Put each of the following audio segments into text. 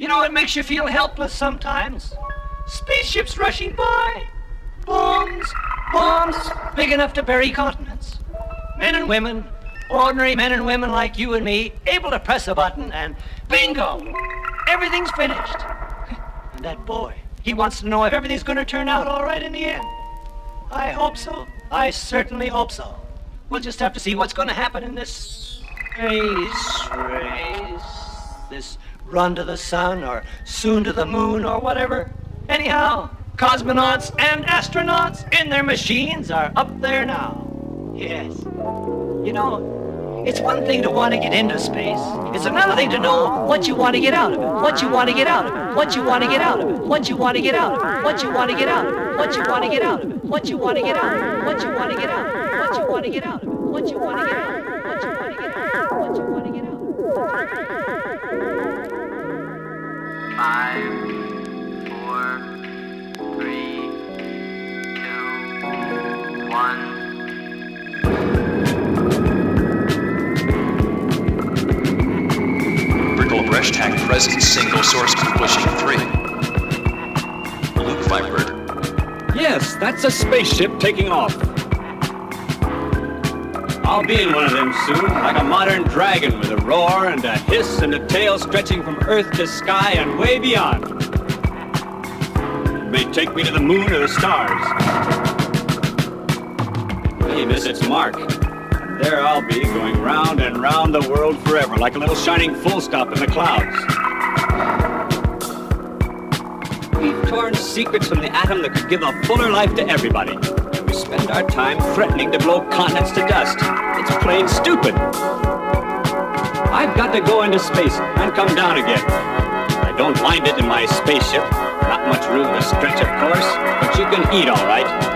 You know, it makes you feel helpless sometimes. Spaceships rushing by. Bombs big enough to bury continents. Men and women, ordinary men and women like you and me, able to press a button and bingo, everything's finished. And that boy, he wants to know if everything's going to turn out all right in the end. I hope so. I certainly hope so. We'll just have to see what's going to happen in this race, this run to the sun or soon to the moon or whatever. Anyhow, cosmonauts and astronauts in their machines are up there now. Yes. You know, it's one thing to want to get into space. It's another thing to know what you want to get out of it. What you want to get out of it. What you want to get out of it. What you want to get out of it. What you want to get out of it. What you want to get out of it. What you want to get out of it. What you want to get out of it. What you want to get out of it. What you want to get out of it. What you want to get out of it. What you want to get out of it. 5, 4, 3, 2, 1. Hashtag present single source publishing 3. Luke Vibert. Yes, that's a spaceship taking off. I'll be in one of them soon, like a modern dragon with a roar and a hiss and a tail stretching from earth to sky and way beyond. It may take me to the moon or the stars. It may miss its mark. There I'll be, going round and round the world forever, like a little shining full stop in the clouds. We've torn secrets from the atom that could give a fuller life to everybody. And we spend our time threatening to blow continents to dust. It's plain stupid. I've got to go into space and come down again. I don't mind it in my spaceship. Not much room to stretch, of course, but you can eat all right.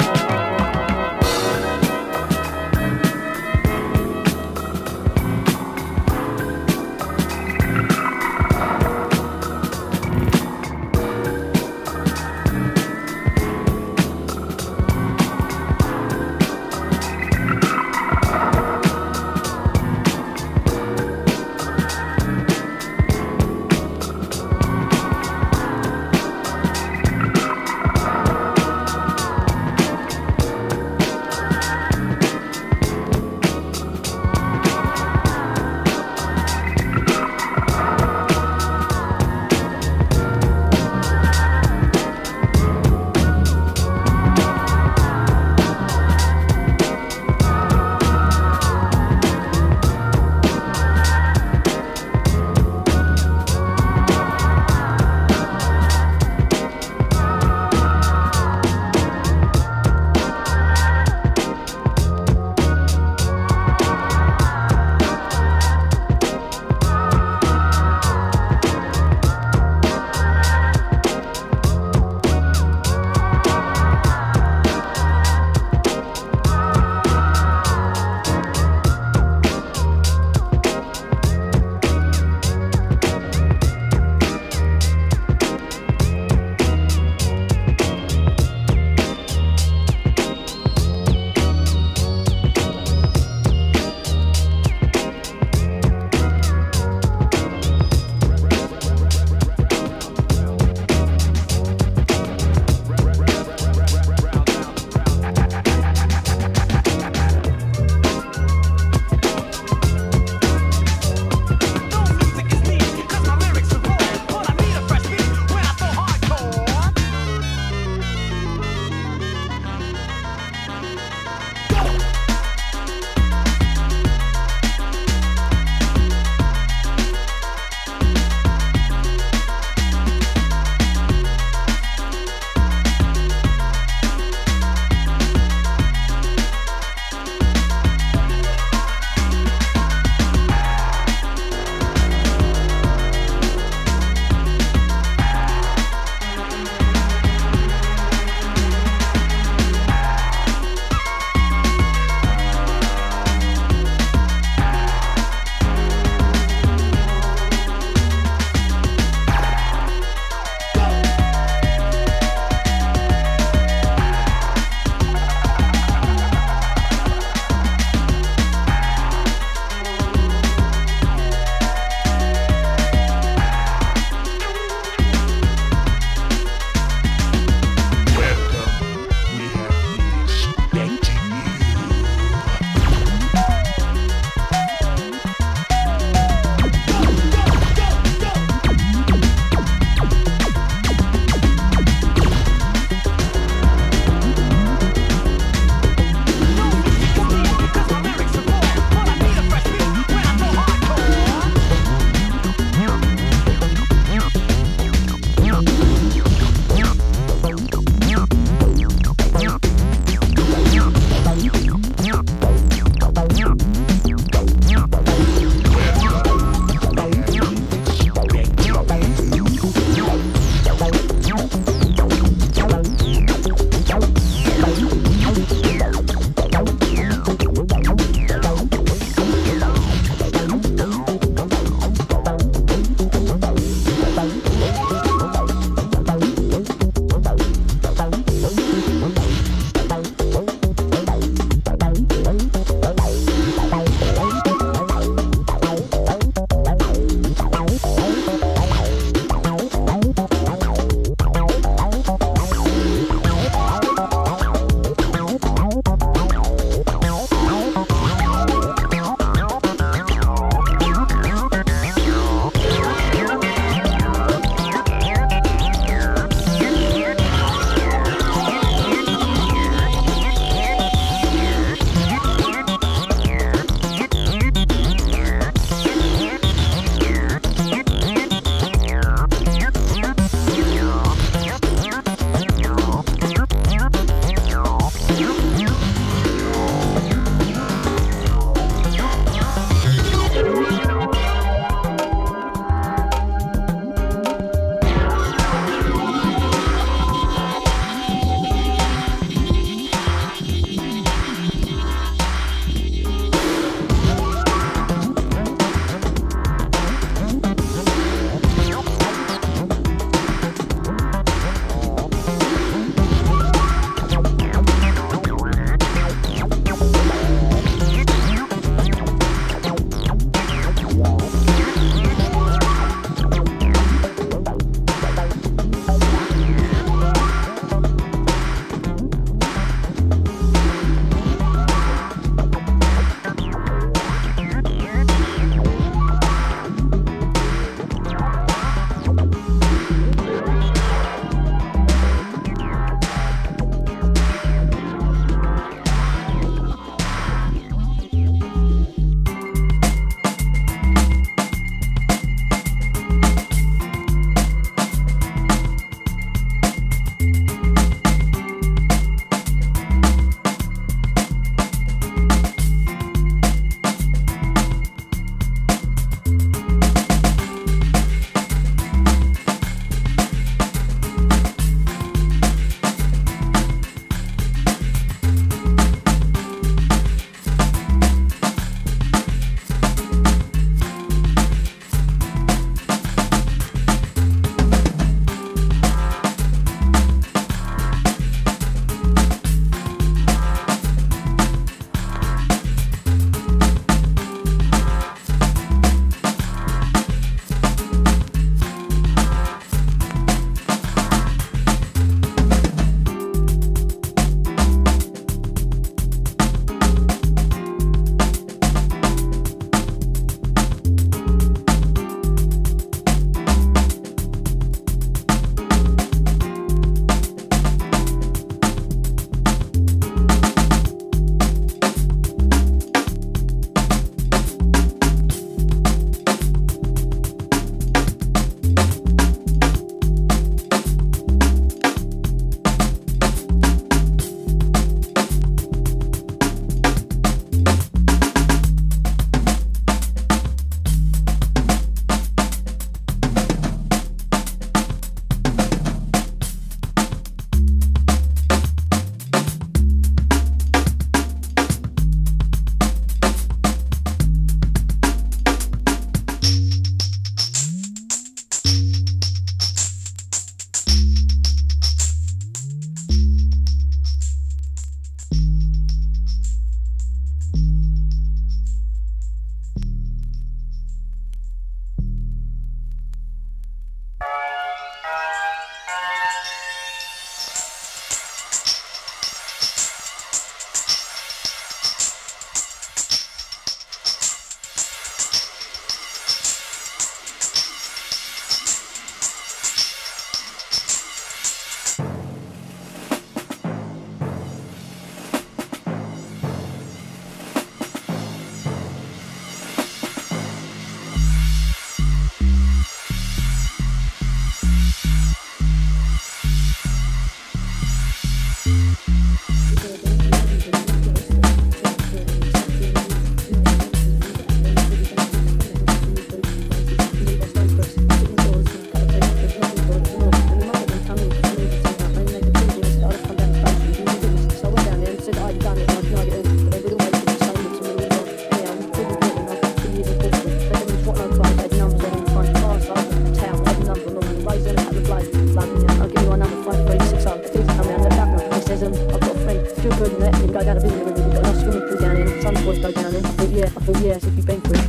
But yeah, it's a big banquet.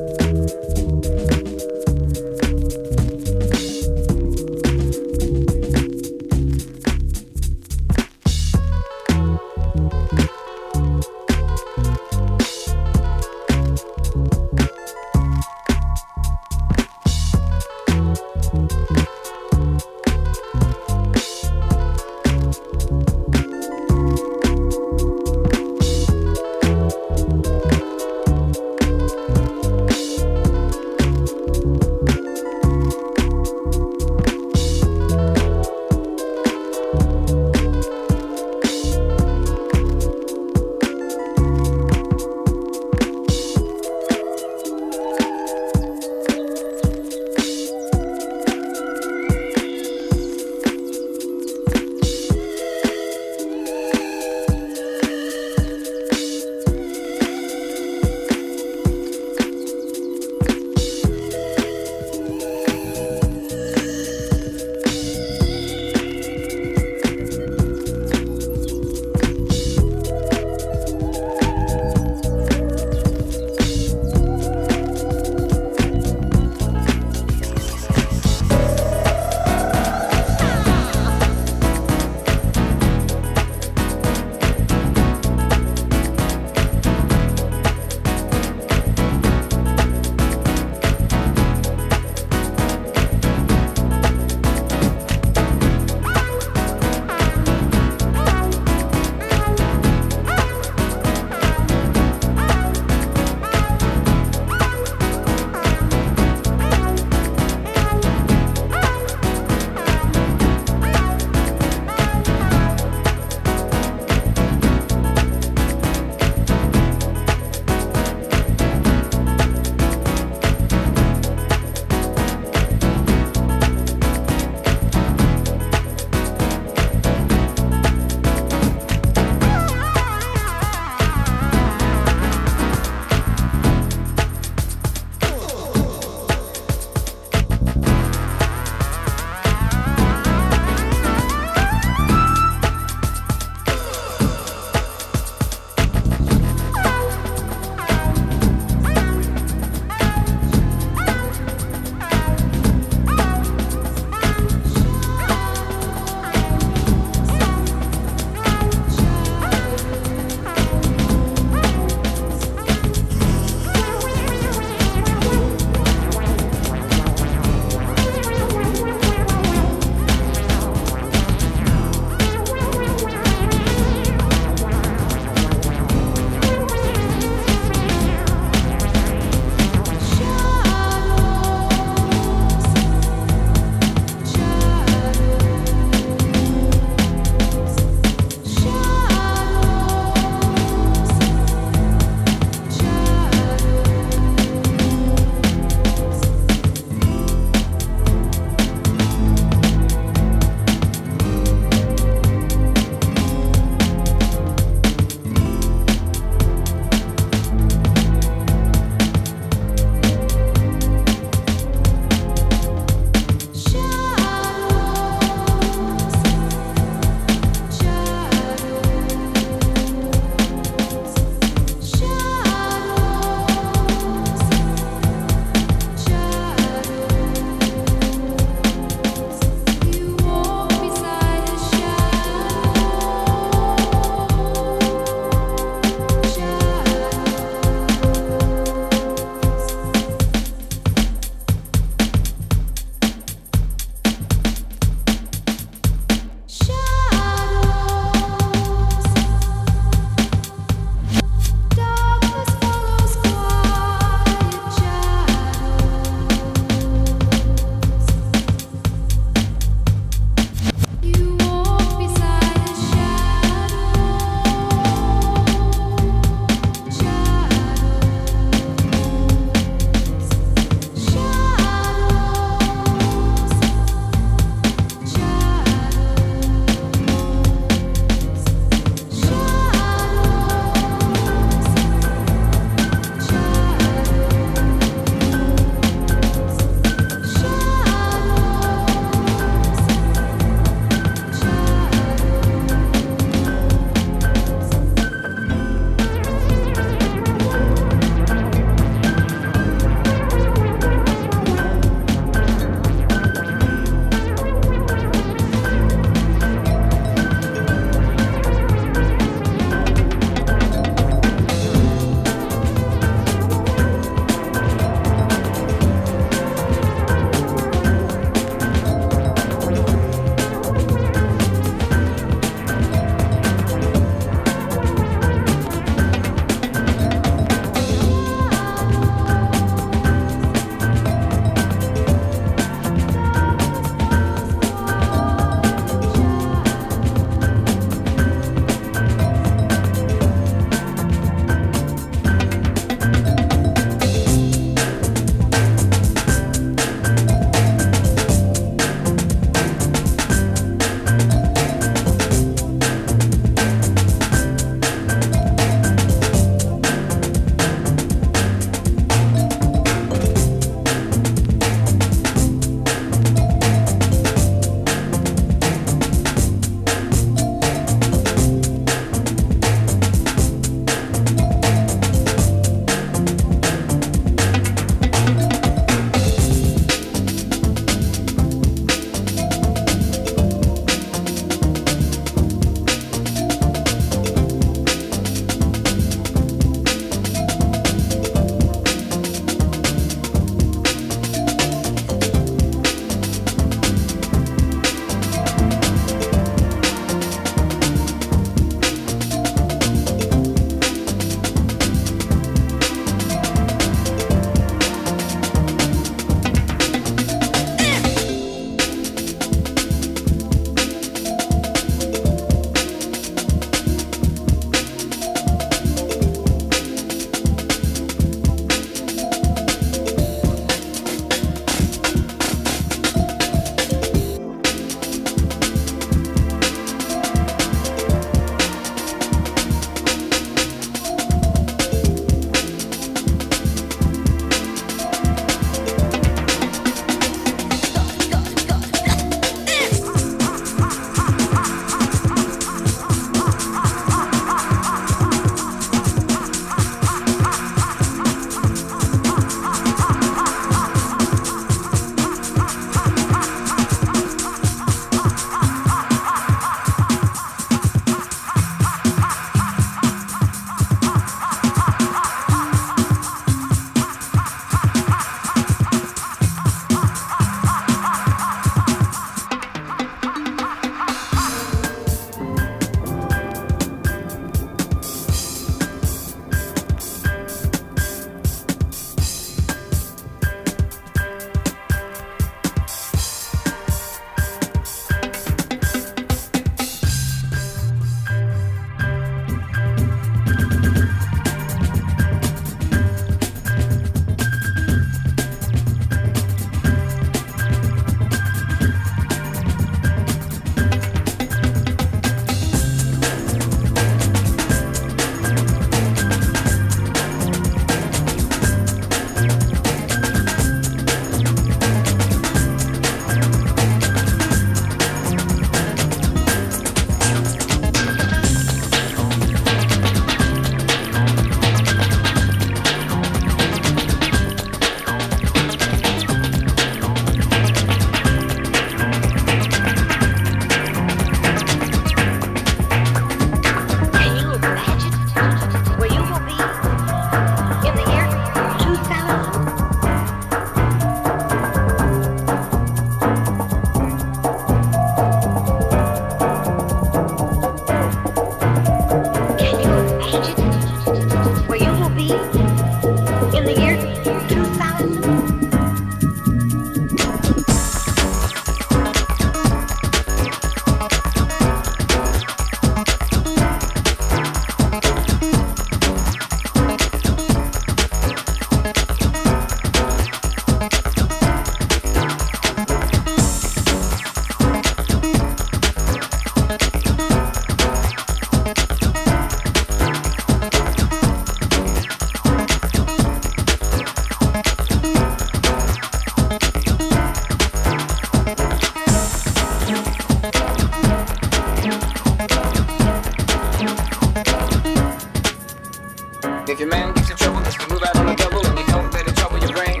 If your man gets in trouble, you can move out on a double, and you don't let it trouble your brain.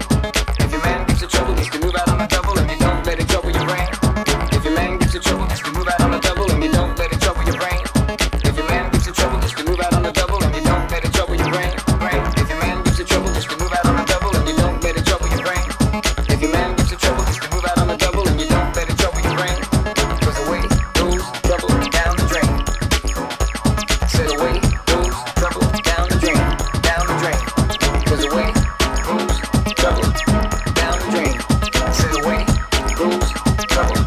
If your man gets in trouble, you can move out on a double, and you don't let it trouble your brain. If your man gets in trouble, you can move out on a double, and you don't let it trouble your brain. If your man gets in trouble, you can move out on a double, and you don't let it trouble your brain. If your man gets in trouble, you can move out on a double, and you don't let it trouble your brain. If your man gets in trouble, you can move out on a double, and you don't let it trouble your brain. 'Cause away goes trouble down the drain. Said away goes trouble down the drain. Down the drain. 'Cause away goes trouble down the drain. Said away goes trouble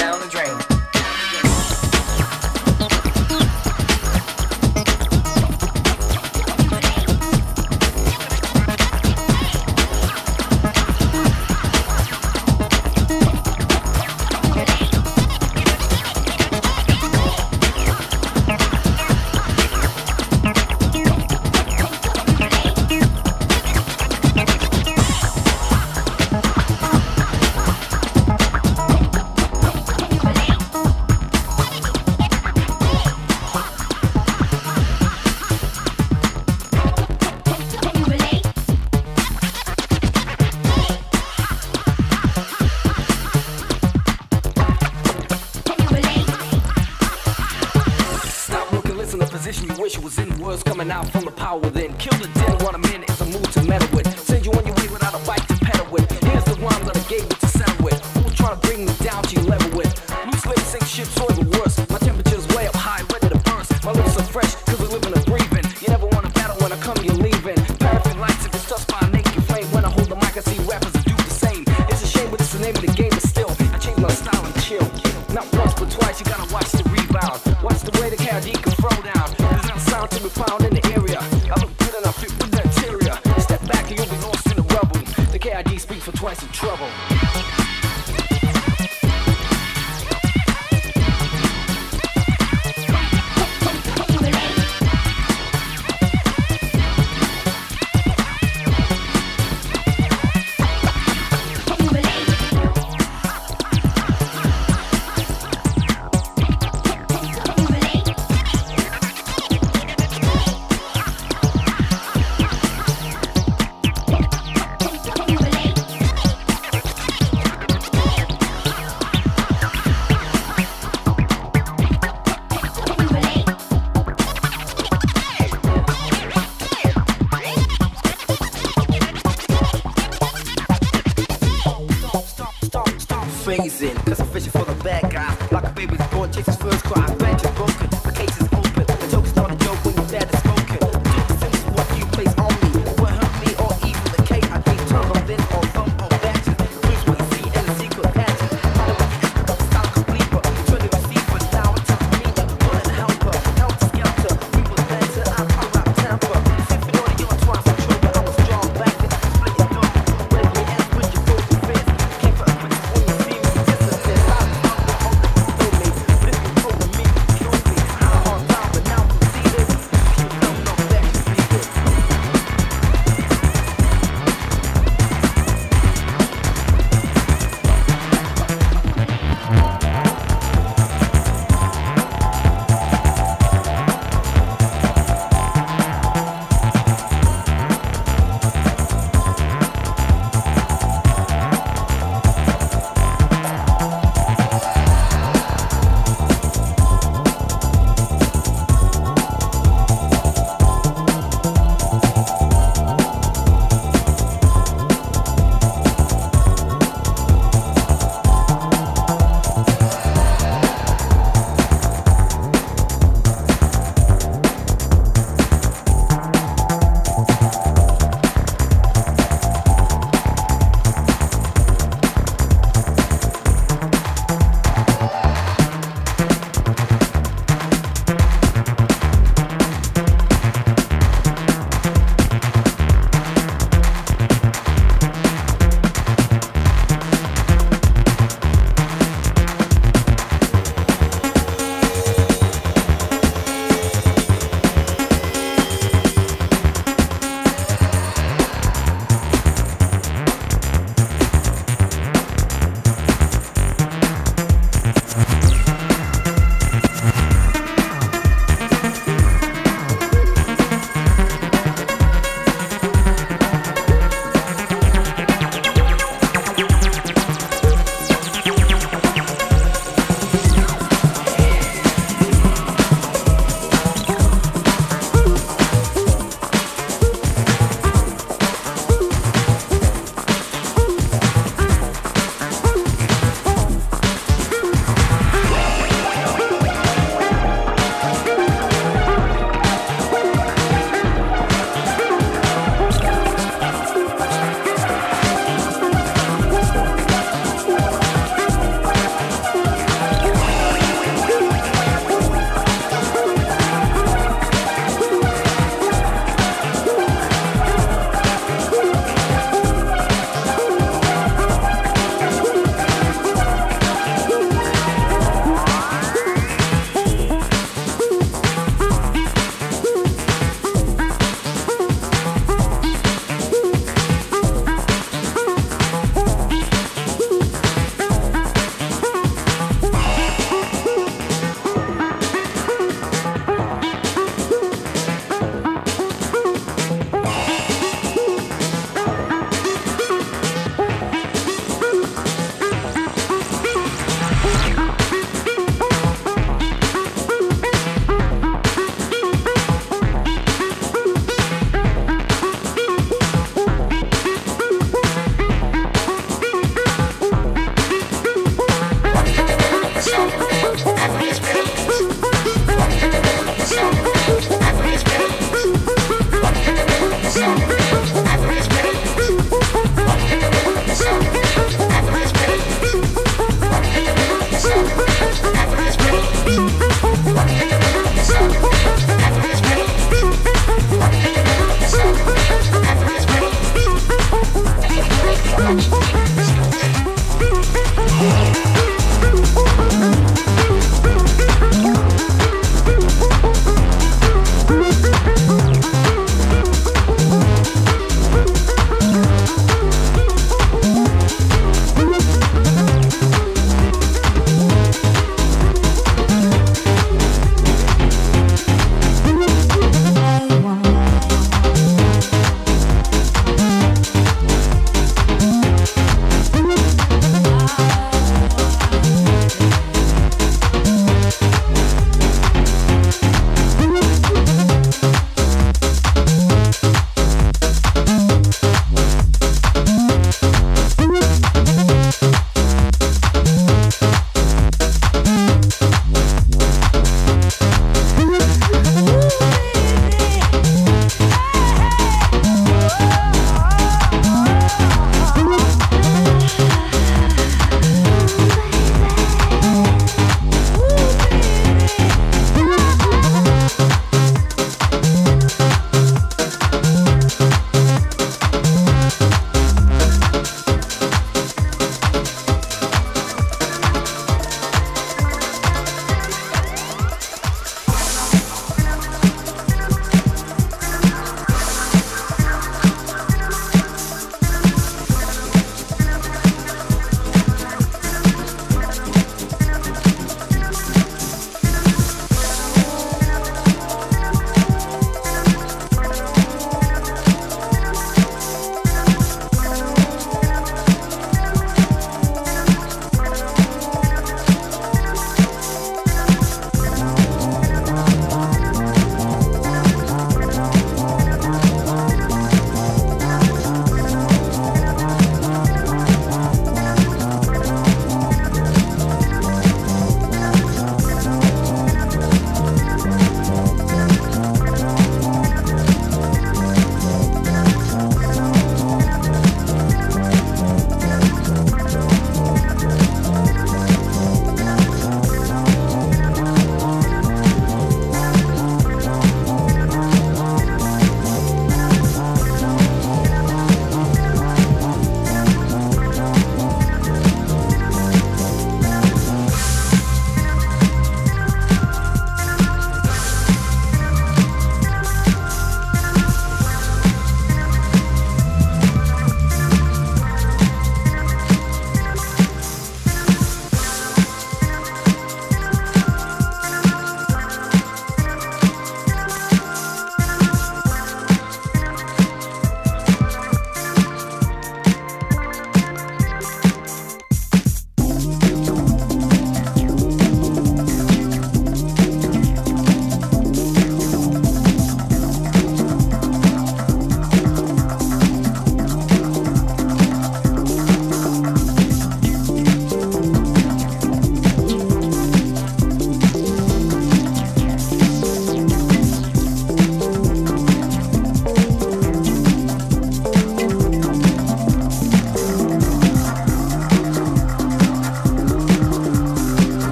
down the drain. In the position you wish you was in, words coming out from the power within. Kill the din, what a man is a move to meddle with. Send you on your way without a bike to pedal with. Here's the rhyme that I gave you to settle with. Who's trying to bring me down to your level with? Loose lips sink ships or the worst. My temperature's way up high, ready to burst. My lips are fresh, cause we live in a breathing. You never want to battle when I come, you're leaving. Paraffin lights, if it's touched by a naked flame. When I hold the mic, I see rappers that do the same. It's a shame, but it's the name of the game, but still, I change my style and chill. Not once, but twice, you gotta watch the rebound. Watch the way the cow D can throw down. There's not a sound to be found in the area. I look good and I fit with the interior. Step back and you'll be lost in the rubble. The KID speaks for twice in trouble. Cause I'm fishing for the bad guy. Like a baby's born, chase his first cry. I bet you're broken, the case is open. The joke's not a joke when your dad is smoking. Do the things what you place on me. What hurt me or even the cake. I think turn on this or thumb on batches. Please what you see in the secret patches. I don't want you to stop completer. Try to receive but now it's up to me. One and a helper, help skelter. We will better, I'm all out temper. Sipping on your twice, I'm sure that I was strong back then. Split your door, let me ask with your focus fist. Keep up with this.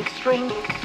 extreme possibilities.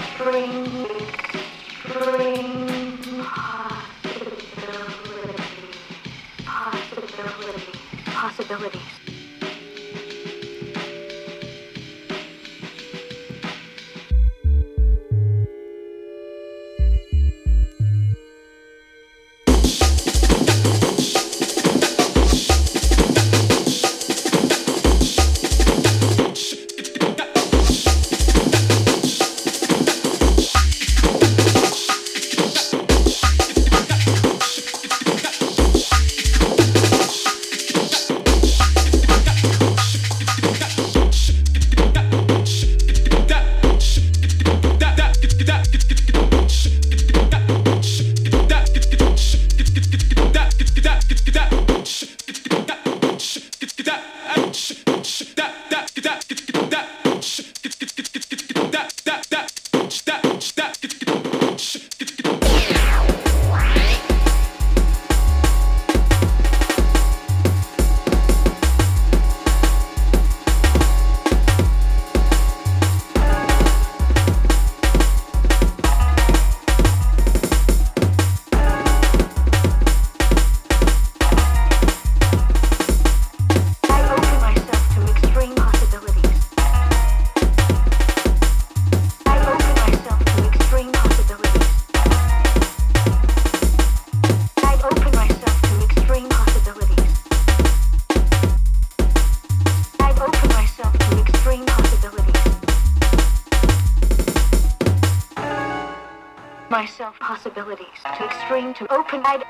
Possibilities to extreme, to open wide.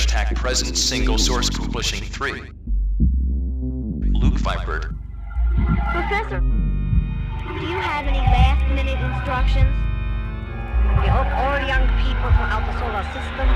Hashtag present single source publishing 3. Luke Vibert. Professor, do you have any last minute instructions? We hope all young people throughout the solar system